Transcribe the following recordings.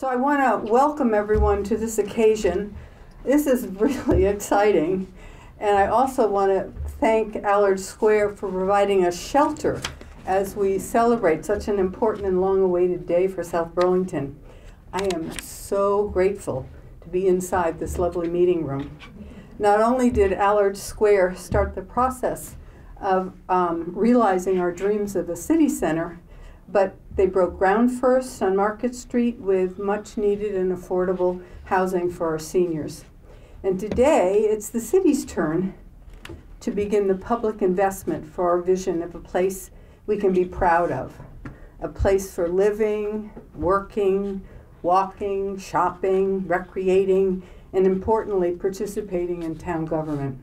So I want to welcome everyone to this occasion. This is really exciting. And I also want to thank Allard Square for providing a shelter as we celebrate such an important and long-awaited day for South Burlington. I am so grateful to be inside this lovely meeting room. Not only did Allard Square start the process of realizing our dreams of a city center, but they broke ground first on Market Street with much needed and affordable housing for our seniors. And today, it's the city's turn to begin the public investment for our vision of a place we can be proud of, a place for living, working, walking, shopping, recreating, and importantly, participating in town government.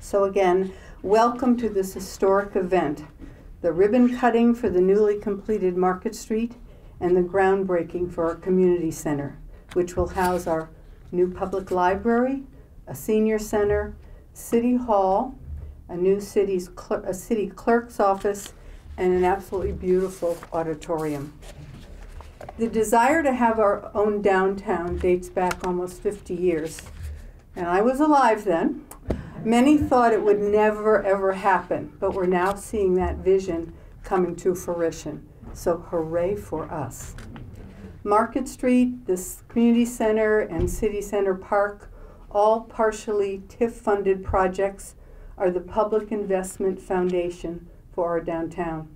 So again, welcome to this historic event, the ribbon cutting for the newly completed Market Street and the groundbreaking for our community center, which will house our new public library, a senior center, city hall, a new city clerk's office, and an absolutely beautiful auditorium. The desire to have our own downtown dates back almost 50 years, and I was alive then. Many thought it would never, ever happen, but we're now seeing that vision coming to fruition. So hooray for us. Market Street, this community center, and City Center Park, all partially TIF-funded projects, are the public investment foundation for our downtown.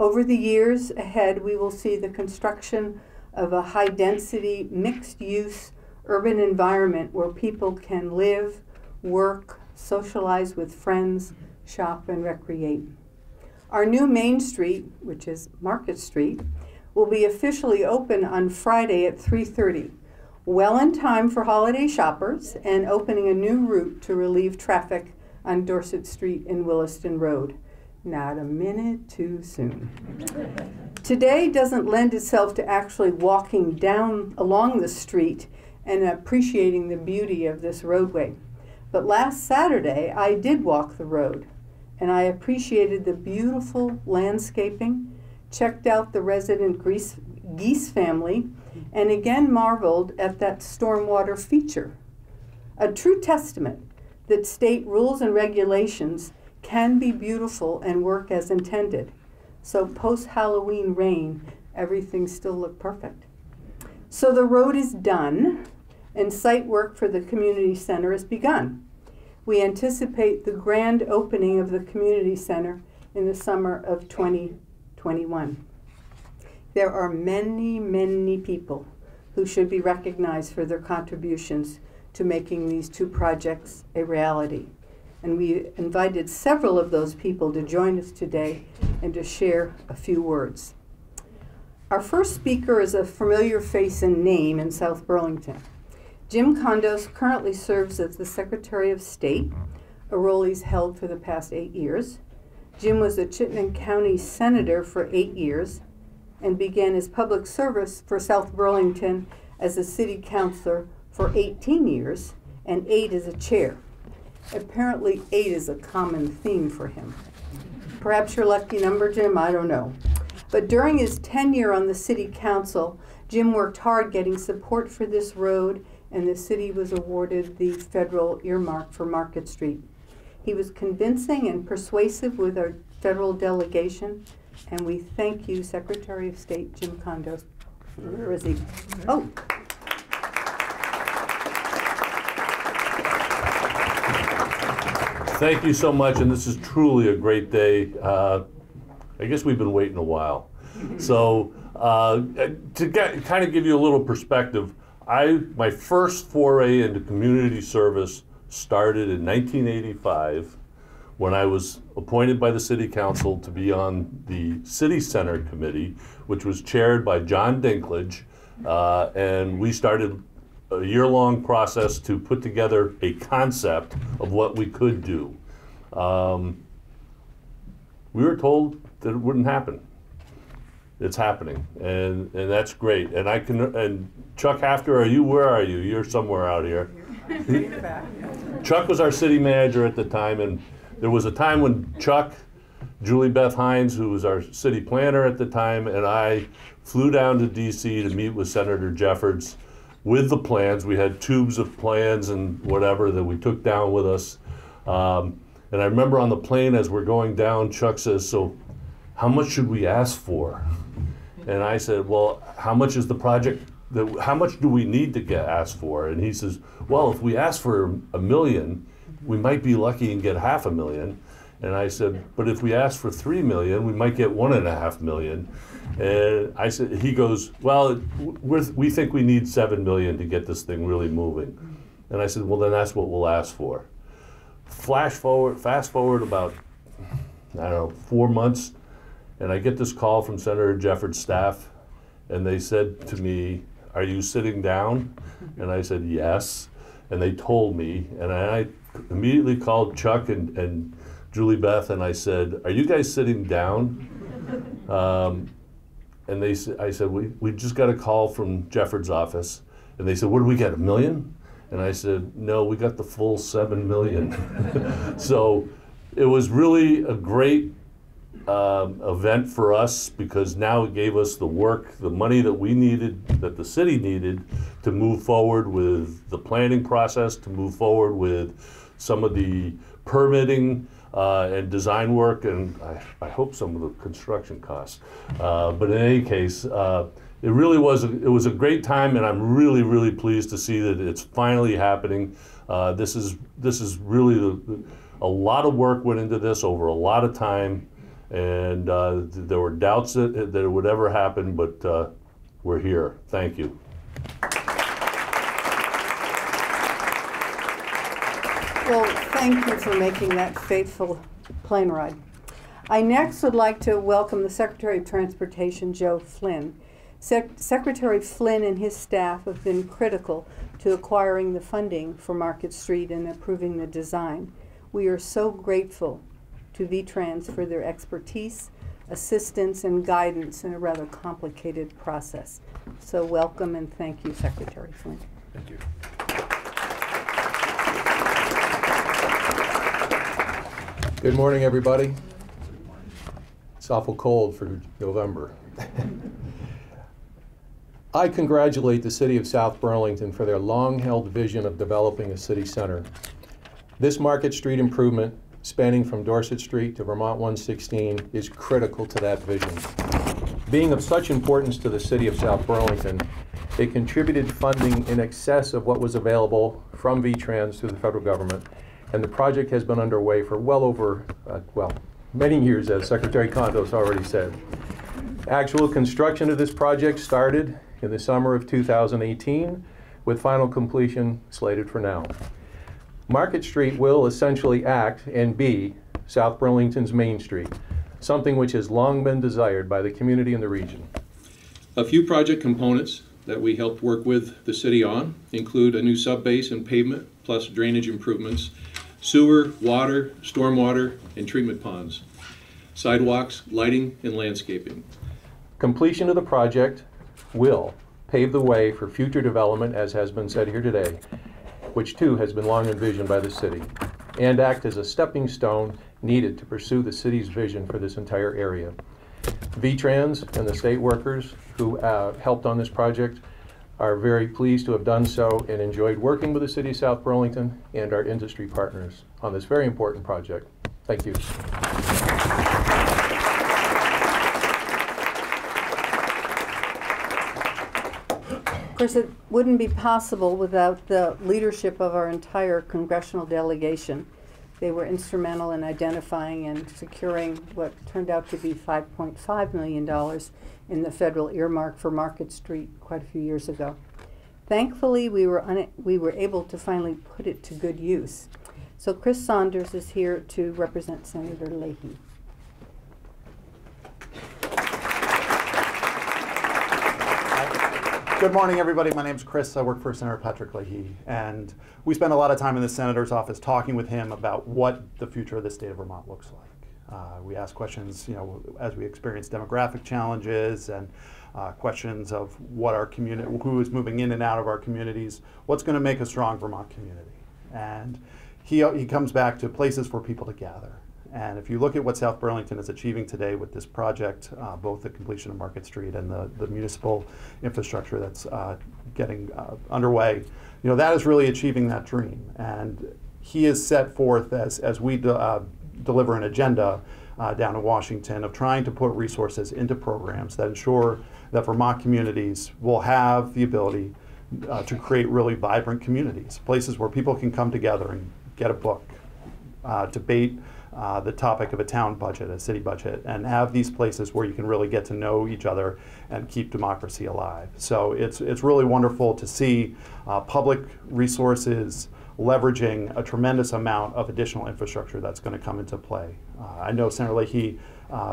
Over the years ahead, we will see the construction of a high-density, mixed-use urban environment where people can live, work, socialize with friends, shop, and recreate. Our new Main Street, which is Market Street, will be officially open on Friday at 3:30, well in time for holiday shoppers, and opening a new route to relieve traffic on Dorset Street and Williston Road. Not a minute too soon. Today doesn't lend itself to actually walking down along the street and appreciating the beauty of this roadway. But last Saturday, I did walk the road, and I appreciated the beautiful landscaping, checked out the resident geese family, and again marveled at that stormwater feature. A true testament that state rules and regulations can be beautiful and work as intended. So post-Halloween rain, everything still looked perfect. So the road is done, and site work for the community center has begun. We anticipate the grand opening of the community center in the summer of 2021. There are many, many people who should be recognized for their contributions to making these two projects a reality. And we invited several of those people to join us today and to share a few words. Our first speaker is a familiar face and name in South Burlington. Jim Condos currently serves as the Secretary of State, a role he's held for the past 8 years. Jim was a Chittenden County Senator for 8 years and began his public service for South Burlington as a City Councilor for 18 years and 8 as a chair. Apparently 8 is a common theme for him. Perhaps your lucky number, Jim, I don't know. But during his tenure on the City Council, Jim worked hard getting support for this road, and the city was awarded the federal earmark for Market Street. He was convincing and persuasive with our federal delegation, and we thank you, Secretary of State Jim Condos. Where is he? Oh. Thank you so much, and this is truly a great day. I guess we've been waiting a while. So kind of give you a little perspective, my first foray into community service started in 1985 when I was appointed by the City Council to be on the City Center Committee, which was chaired by John Dinklage, and we started a year-long process to put together a concept of what we could do. We were told that it wouldn't happen. It's happening, and that's great. And I can, and Chuck Hafter, where are you? You're somewhere out here. Chuck was our city manager at the time, and there was a time when Chuck, Julie Beth Hines, who was our city planner at the time, and I flew down to D.C. to meet with Senator Jeffords with the plans. We had tubes of plans and whatever that we took down with us. And I remember on the plane as we're going down, Chuck says, "So how much should we ask for?" And I said, "Well, how much is the project? How much do we need to get asked for?" And he says, "Well, if we ask for $1 million, we might be lucky and get $500,000. And I said, "But if we ask for $3 million, we might get $1.5 million. And I said, he goes, "Well, we think we need $7 million to get this thing really moving." And I said, "Well, then that's what we'll ask for." Fast forward about, I don't know, 4 months, and I get this call from Senator Jeffords' staff, and they said to me, "Are you sitting down?" And I said, "Yes." And they told me, and I immediately called Chuck and Julie Beth, and I said, "Are you guys sitting down?" And I said, we just got a call from Jeffords' office, and they said, "What did we get, $1 million? And I said, "No, we got the full $7 million. So it was really a great event for us, because now it gave us the work, the money that we needed, that the city needed, to move forward with the planning process, to move forward with some of the permitting and design work, and I hope some of the construction costs. But in any case, it really was a great time, and I'm really, really pleased to see that it's finally happening. This is really a lot of work went into this over a lot of time, and there were doubts that it would ever happen, but we're here. Thank you. Well, thank you for making that fateful plane ride. I next would like to welcome the Secretary of Transportation, Joe Flynn. Secretary Flynn and his staff have been critical to acquiring the funding for Market Street and approving the design. We are so grateful to VTRANS for their expertise, assistance, and guidance in a rather complicated process. So welcome, and thank you, Secretary Flynn. Thank you. Good morning, everybody. It's awful cold for November. I congratulate the City of South Burlington for their long-held vision of developing a city center. This Market Street improvement, spanning from Dorset Street to Vermont 116, is critical to that vision. Being of such importance to the City of South Burlington, it contributed funding in excess of what was available from VTRANS through the federal government, and the project has been underway for well over, many years, as Secretary Condos already said. Actual construction of this project started in the summer of 2018, with final completion slated for now. Market Street will essentially act and be South Burlington's Main Street, something which has long been desired by the community and the region. A few project components that we helped work with the city on include a new subbase and pavement, plus drainage improvements, sewer, water, stormwater, and treatment ponds, sidewalks, lighting, and landscaping. Completion of the project will pave the way for future development, as has been said here today, which too has been long envisioned by the city, and act as a stepping stone needed to pursue the city's vision for this entire area. VTRANS and the state workers who helped on this project are very pleased to have done so and enjoyed working with the City of South Burlington and our industry partners on this very important project. Thank you. Of course, it wouldn't be possible without the leadership of our entire congressional delegation. They were instrumental in identifying and securing what turned out to be $5.5 million in the federal earmark for Market Street quite a few years ago. Thankfully, we were able to finally put it to good use. So Chris Saunders is here to represent Senator Leahy. Good morning, everybody. My name's Chris. I work for Senator Patrick Leahy, and we spent a lot of time in the Senator's office talking with him about what the future of the state of Vermont looks like. We asked questions, as we experience demographic challenges and questions of what our community, who is moving in and out of our communities, what's going to make a strong Vermont community. And he comes back to places for people to gather. And if you look at what South Burlington is achieving today with this project, both the completion of Market Street and the municipal infrastructure that's getting underway, you know, that is really achieving that dream. And he is set forth as we deliver an agenda down in Washington of trying to put resources into programs that ensure that Vermont communities will have the ability to create really vibrant communities, places where people can come together and get a book, debate the topic of a town budget, a city budget, and have these places where you can really get to know each other and keep democracy alive. So it's really wonderful to see public resources leveraging a tremendous amount of additional infrastructure that's going to come into play. I know Senator Leahy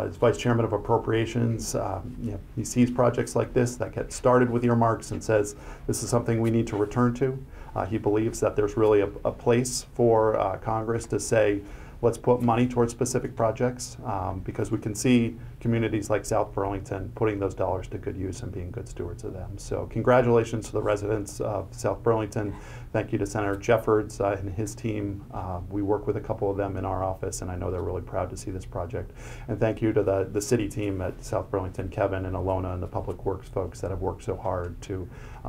is Vice Chairman of Appropriations. You know, he sees projects like this that get started with earmarks and says this is something we need to return to. He believes that there's really a place for Congress to say, let's put money towards specific projects, because we can see communities like South Burlington putting those dollars to good use and being good stewards of them. So congratulations to the residents of South Burlington. Thank you to Senator Jeffords and his team. We work with a couple of them in our office, and I know they're really proud to see this project. And thank you to the city team at South Burlington, Kevin and Alona, and the public works folks that have worked so hard to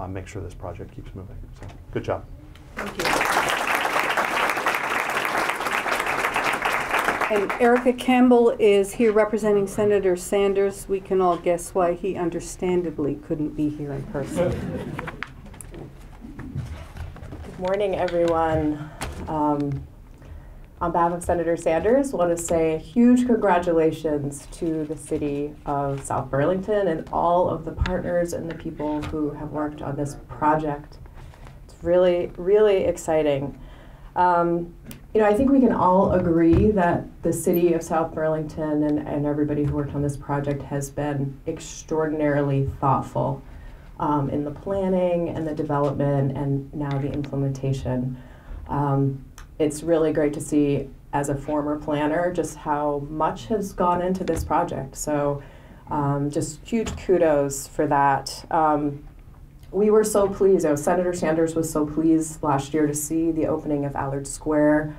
make sure this project keeps moving. So good job. Thank you. And Erica Campbell is here representing Senator Sanders. We can all guess why he understandably couldn't be here in person. Good morning, everyone. On behalf of Senator Sanders, I want to say a huge congratulations to the city of South Burlington and all of the partners and the people who have worked on this project. It's really, really exciting. You know, I think we can all agree that the city of South Burlington and everybody who worked on this project has been extraordinarily thoughtful in the planning and the development and now the implementation. It's really great to see, as a former planner, just how much has gone into this project. So just huge kudos for that. We were so pleased, Senator Sanders was so pleased last year to see the opening of Allard Square,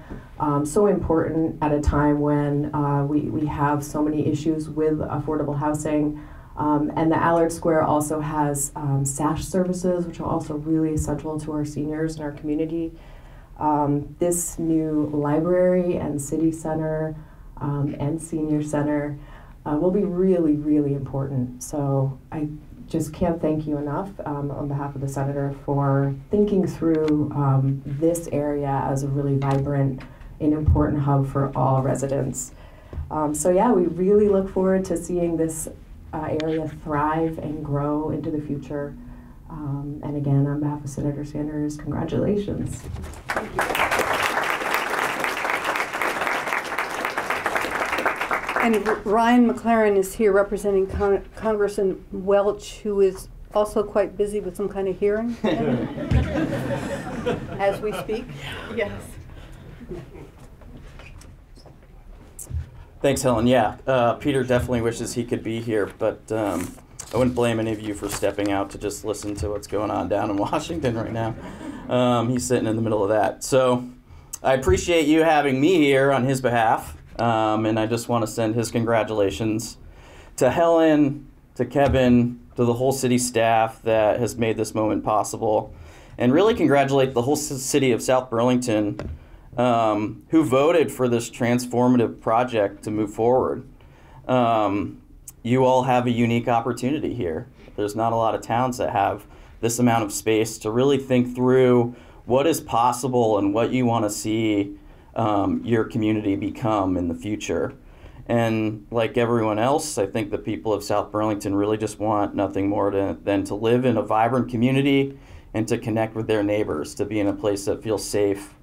so important at a time when we have so many issues with affordable housing. And the Allard Square also has SASH services, which are also really essential to our seniors and our community. This new library and city center and senior center will be really, really important. So I just can't thank you enough on behalf of the senator for thinking through this area as a really vibrant and important hub for all residents. So yeah, we really look forward to seeing this area thrive and grow into the future. And again, on behalf of Senator Sanders, congratulations. Thank you. And Ryan McLaren is here representing Congressman Welch, who is also quite busy with some kind of hearing as we speak. Yes. Thanks, Helen. Yeah, Peter definitely wishes he could be here, but I wouldn't blame any of you for stepping out to just listen to what's going on down in Washington right now. He's sitting in the middle of that. So I appreciate you having me here on his behalf. And I just want to send his congratulations to Helen, to Kevin, to the whole city staff that has made this moment possible, and really congratulate the whole city of South Burlington who voted for this transformative project to move forward. You all have a unique opportunity here. There's not a lot of towns that have this amount of space to really think through what is possible and what you want to see your community become in the future. And like everyone else, I think the people of South Burlington really just want nothing more than to live in a vibrant community and to connect with their neighbors, to be in a place that feels safe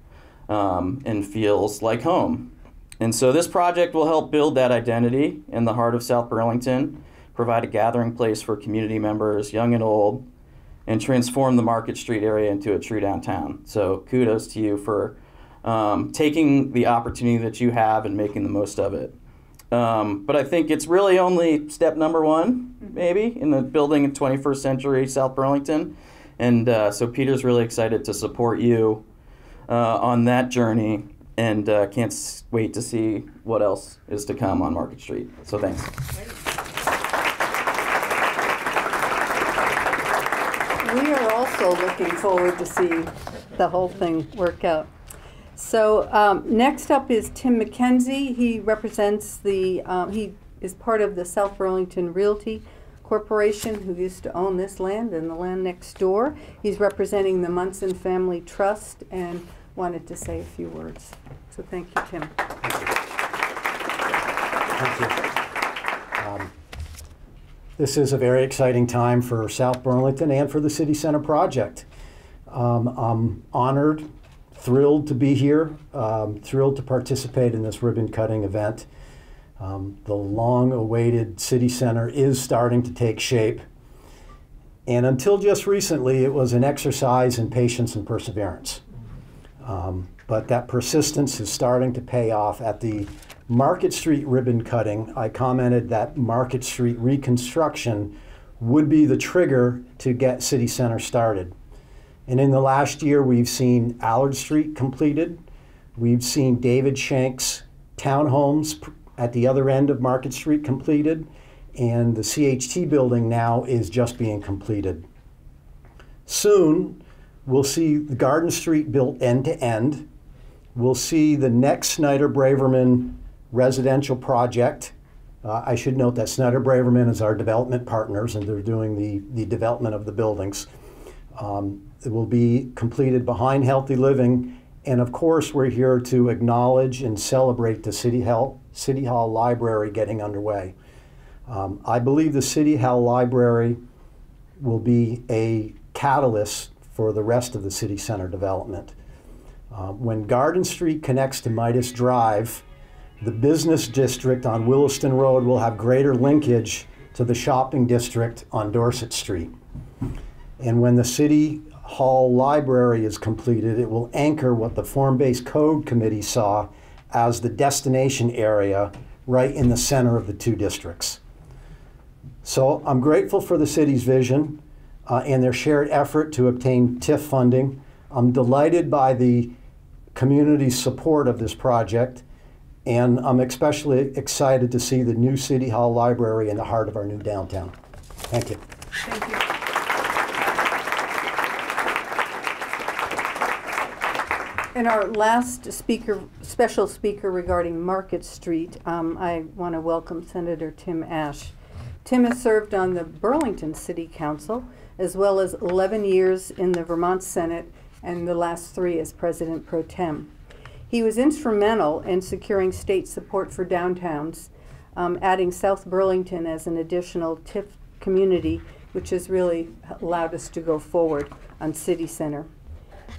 and feels like home. And so this project will help build that identity in the heart of South Burlington, provide a gathering place for community members, young and old, and transform the Market Street area into a true downtown. So kudos to you for taking the opportunity that you have and making the most of it. But I think it's really only step number one, maybe, in the building of 21st century South Burlington. And so Peter's really excited to support you on that journey and can't wait to see what else is to come on Market Street. So thanks. We are also looking forward to see the whole thing work out. So next up is Tim McKenzie. He represents the, he is part of the South Burlington Realty Corporation, who used to own this land and the land next door. He's representing the Munson Family Trust and wanted to say a few words. So thank you, Tim. Thank you. Thank you. This is a very exciting time for South Burlington and for the City Center project. I'm honored, thrilled to be here, thrilled to participate in this ribbon cutting event. The long-awaited City Center is starting to take shape. And until just recently, it was an exercise in patience and perseverance. But that persistence is starting to pay off. At the Market Street ribbon cutting, I commented that Market Street reconstruction would be the trigger to get City Center started. And in the last year, we've seen Allard Street completed. We've seen David Shanks townhomes at the other end of Market Street completed. And the CHT building now is just being completed. Soon, we'll see the Garden Street built end to end. We'll see the next Snyder Braverman residential project. I should note that Snyder Braverman is our development partners, and they're doing the development of the buildings. It will be completed behind Healthy Living, and of course we're here to acknowledge and celebrate the City Hall Library getting underway. I believe the City Hall Library will be a catalyst for the rest of the City Center development. When Garden Street connects to Midas Drive, the business district on Williston Road will have greater linkage to the shopping district on Dorset Street. And when the City Hall Library is completed, it will anchor what the Form-Based Code Committee saw as the destination area right in the center of the two districts. So I'm grateful for the city's vision and their shared effort to obtain TIF funding. I'm delighted by the community's support of this project, and I'm especially excited to see the new City Hall Library in the heart of our new downtown. Thank you. Thank you. And our last speaker, special speaker regarding Market Street, I want to welcome Senator Tim Ashe. Tim has served on the Burlington City Council, as well as 11 years in the Vermont Senate, and the last 3 as President Pro Tem. He was instrumental in securing state support for downtowns, adding South Burlington as an additional TIF community, which has really allowed us to go forward on City Center.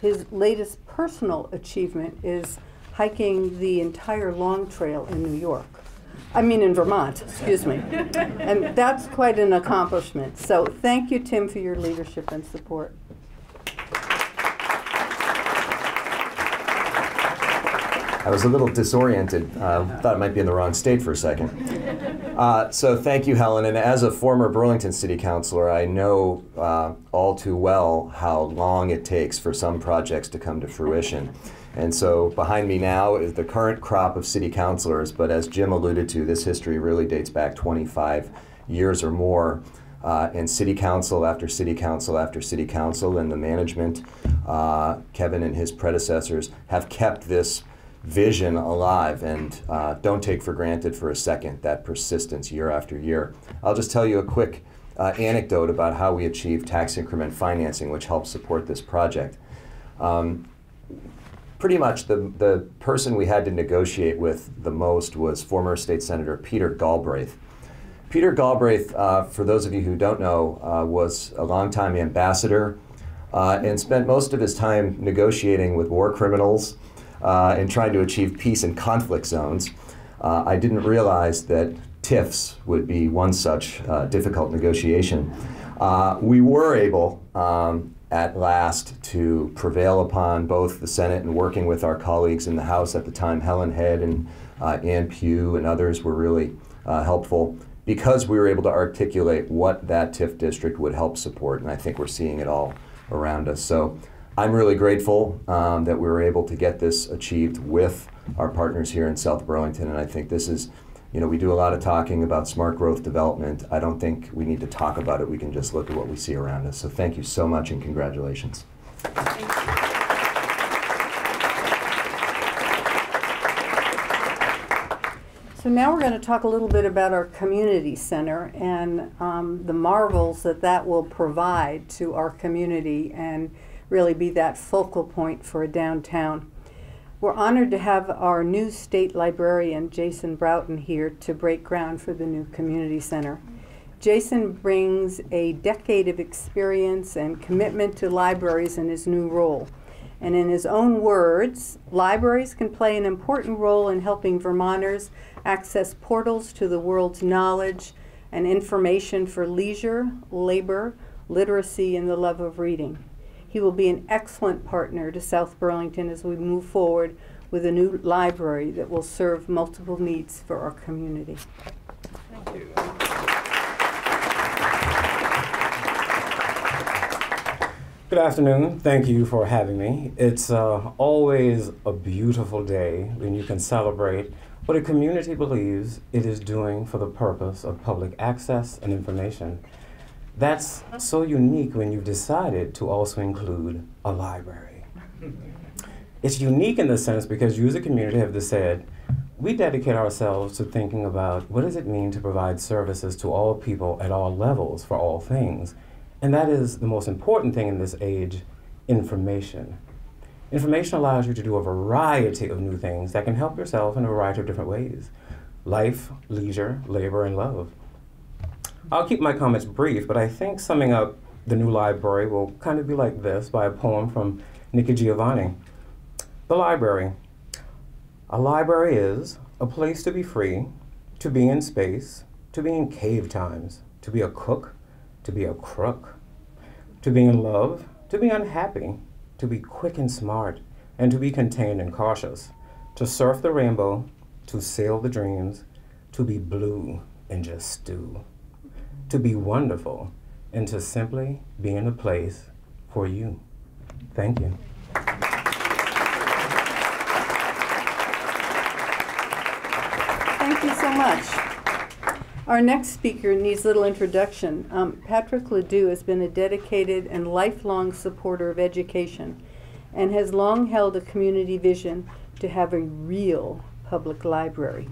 His latest personal achievement is hiking the entire Long Trail in New York. I mean in Vermont, excuse me. And that's quite an accomplishment. So thank you, Tim, for your leadership and support. I was a little disoriented. Thought it might be in the wrong state for a second. So thank you, Helen. And as a former Burlington City Councilor, I know all too well how long it takes for some projects to come to fruition. And so behind me now is the current crop of city councilors. But as Jim alluded to, this history really dates back 25 years or more. And city council after city council after city council, and the management, Kevin and his predecessors, have kept this vision alive, and don't take for granted for a second that persistence year after year. I'll just tell you a quick anecdote about how we achieved tax increment financing, which helped support this project. Pretty much the person we had to negotiate with the most was former State Senator Peter Galbraith. Peter Galbraith, for those of you who don't know, was a longtime ambassador and spent most of his time negotiating with war criminals and trying to achieve peace in conflict zones. I didn't realize that TIFs would be one such difficult negotiation. We were able, at last, to prevail upon both the Senate and working with our colleagues in the House at the time. Helen Head and Ann Pugh and others were really helpful because we were able to articulate what that TIF district would help support, and I think we're seeing it all around us. So I'm really grateful that we were able to get this achieved with our partners here in South Burlington, and I think this is, you know, we do a lot of talking about smart growth development. I don't think we need to talk about it. We can just look at what we see around us. So thank you so much, and congratulations. Thank you. So now we're going to talk a little bit about our community center and the marvels that that will provide to our community and really be that focal point for a downtown. We're honored to have our new state librarian, Jason Broughton, here to break ground for the new community center. Jason brings a decade of experience and commitment to libraries in his new role. And in his own words, libraries can play an important role in helping Vermonters access portals to the world's knowledge and information for leisure, labor, literacy, and the love of reading. He will be an excellent partner to South Burlington as we move forward with a new library that will serve multiple needs for our community. Thank you. Good afternoon. Thank you for having me. It's always a beautiful day when you can celebrate what a community believes it is doing for the purpose of public access and information. That's so unique when you've decided to also include a library. It's unique in the sense because you as a community have said, we dedicate ourselves to thinking about what does it mean to provide services to all people at all levels for all things. And that is the most important thing in this age, information. Information allows you to do a variety of new things that can help yourself in a variety of different ways. Life, leisure, labor, and love. I'll keep my comments brief, but I think summing up the new library will kind of be like this by a poem from Nikki Giovanni. The library. A library is a place to be free, to be in space, to be in cave times, to be a cook, to be a crook, to be in love, to be unhappy, to be quick and smart, and to be contained and cautious, to surf the rainbow, to sail the dreams, to be blue and just stew. To be wonderful, and to simply be in a place for you. Thank you. Thank you so much. Our next speaker needs little introduction. Patrick Leahy has been a dedicated and lifelong supporter of education and has long held a community vision to have a real public library.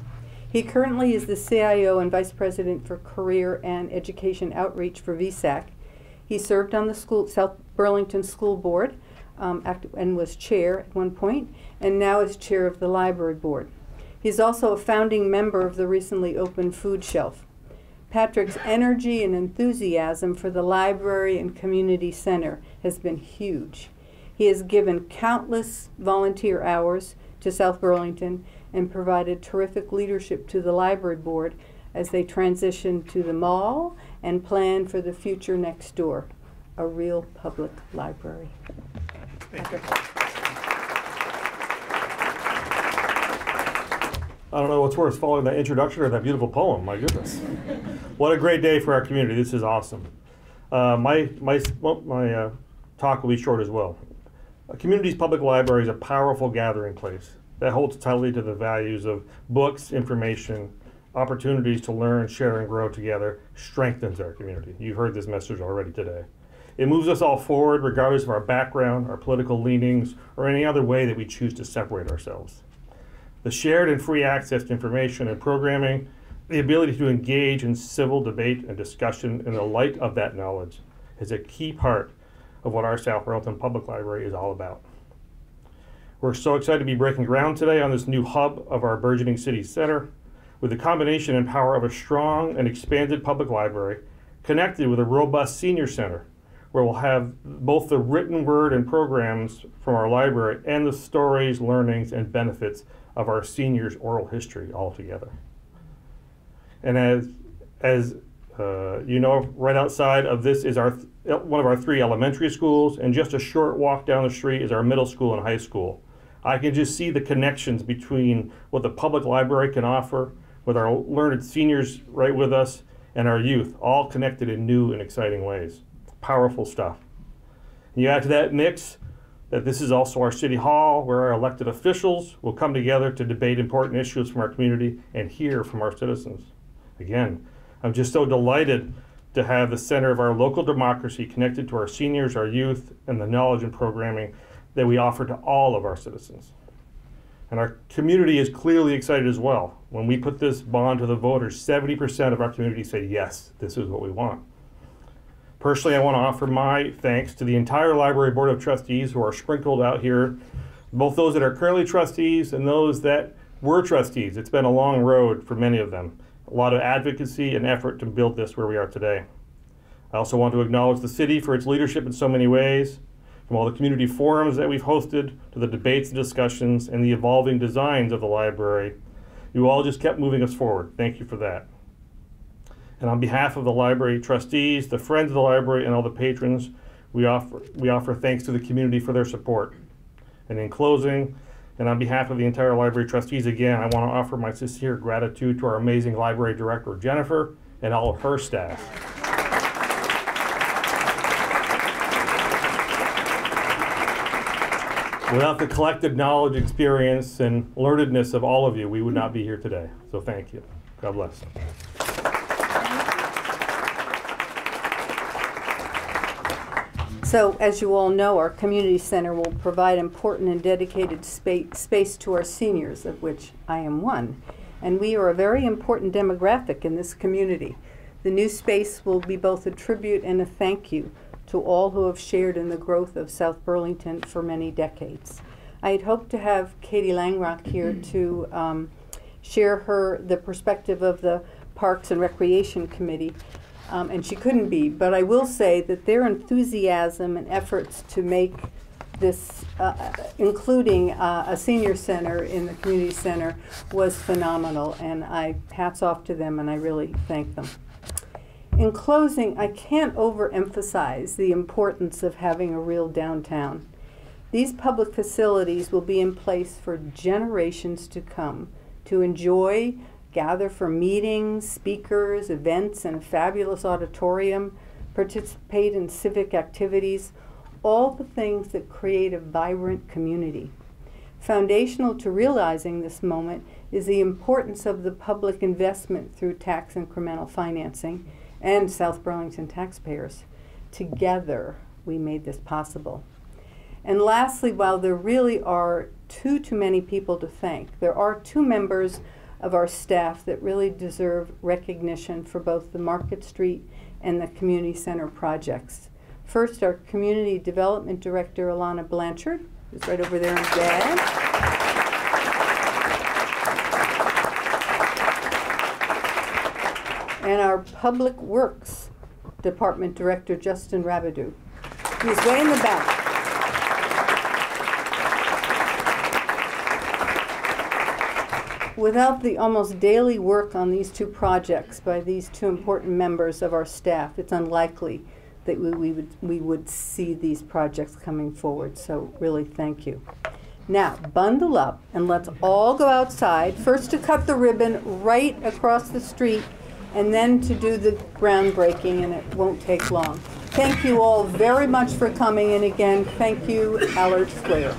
He currently is the CIO and Vice President for Career and Education Outreach for VSAC. He served on the school, South Burlington School Board and was chair at one point, and now is chair of the Library Board. He's also a founding member of the recently opened Food Shelf. Patrick's energy and enthusiasm for the library and community center has been huge. He has given countless volunteer hours to South Burlington and provided terrific leadership to the library board as they transitioned to the mall and planned for the future next door, a real public library. I don't know what's worse, following that introduction or that beautiful poem, my goodness. What a great day for our community, this is awesome. My talk will be short as well. A community's public library is a powerful gathering place that holds tightly to the values of books, information, opportunities to learn, share, and grow together, strengthens our community. You've heard this message already today. It moves us all forward regardless of our background, our political leanings, or any other way that we choose to separate ourselves. The shared and free access to information and programming, the ability to engage in civil debate and discussion in the light of that knowledge is a key part of what our South Burlington Public Library is all about. We're so excited to be breaking ground today on this new hub of our burgeoning city center with the combination and power of a strong and expanded public library connected with a robust senior center where we'll have both the written word and programs from our library and the stories, learnings, and benefits of our seniors' oral history all together. And as you know, right outside of this is our one of our three elementary schools, and just a short walk down the street is our middle school and high school. I can just see the connections between what the public library can offer with our learned seniors right with us and our youth, all connected in new and exciting ways. Powerful stuff. And you add to that mix that this is also our City Hall, where our elected officials will come together to debate important issues from our community and hear from our citizens. Again, I'm just so delighted to have the center of our local democracy connected to our seniors, our youth, and the knowledge and programming that we offer to all of our citizens. And our community is clearly excited as well. When we put this bond to the voters, 70% of our community say, yes, this is what we want. Personally, I want to offer my thanks to the entire Library Board of Trustees who are sprinkled out here, both those that are currently trustees and those that were trustees. It's been a long road for many of them. A lot of advocacy and effort to build this where we are today. I also want to acknowledge the city for its leadership in so many ways, from all the community forums that we've hosted to the debates and discussions and the evolving designs of the library. You all just kept moving us forward. Thank you for that. And on behalf of the library trustees, the friends of the library, and all the patrons, we offer thanks to the community for their support. And in closing, and on behalf of the entire library trustees, again, I want to offer my sincere gratitude to our amazing library director, Jennifer, and all of her staff. Without the collective knowledge, experience, and learnedness of all of you, we would not be here today. So thank you. God bless. So, as you all know, our community center will provide important and dedicated space to our seniors, of which I am one. And we are a very important demographic in this community. The new space will be both a tribute and a thank you to all who have shared in the growth of South Burlington for many decades. I had hoped to have Katie Langrock here to share the perspective of the Parks and Recreation Committee. And she couldn't be, but I will say that their enthusiasm and efforts to make this, including a senior center in the community center, was phenomenal, and I hats off to them and I really thank them. In closing, I can't overemphasize the importance of having a real downtown. These public facilities will be in place for generations to come to enjoy, gather for meetings, speakers, events, and a fabulous auditorium, participate in civic activities, all the things that create a vibrant community. Foundational to realizing this moment is the importance of the public investment through tax incremental financing and South Burlington taxpayers. Together, we made this possible. And lastly, while there really are too many people to thank, there are two members of our staff that really deserve recognition for both the Market Street and the Community Center projects. First, our Community Development Director, Alana Blanchard, who's right over there in red. And our Public Works Department Director, Justin Rabideau, who's way in the back. Without the almost daily work on these two projects by these two important members of our staff, it's unlikely that we would see these projects coming forward. So really, thank you. Now, bundle up and let's all go outside, first to cut the ribbon right across the street, and then to do the groundbreaking, and it won't take long. Thank you all very much for coming, and again, thank you, Allard Square.